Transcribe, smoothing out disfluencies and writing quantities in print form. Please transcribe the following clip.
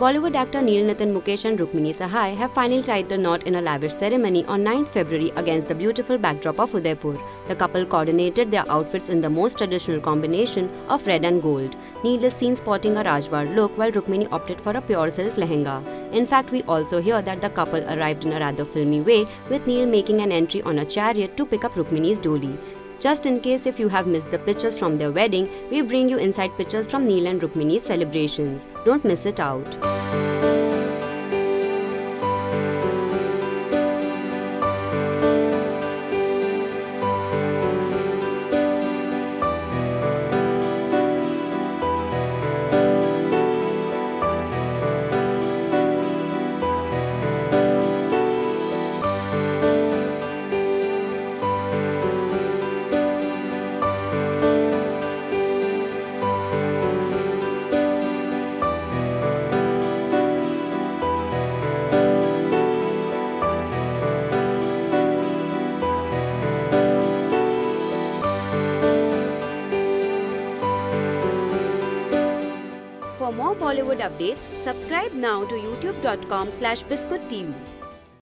Bollywood actor Neil Nitin Mukesh and Rukmini Sahai have finally tied the knot in a lavish ceremony on 9th February against the beautiful backdrop of Udaipur. The couple coordinated their outfits in the most traditional combination of red and gold. Neil is seen sporting a Rajwaad look while Rukmini opted for a pure silk lehenga. In fact, we also hear that the couple arrived in a rather filmy way, with Neil making an entry on a chariot to pick up Rukmini's doli. Just in case if you have missed the pictures from their wedding, we bring you inside pictures from Neil and Rukmini's celebrations. Don't miss it out. For more Bollywood updates, subscribe now to youtube.com/biscuittv.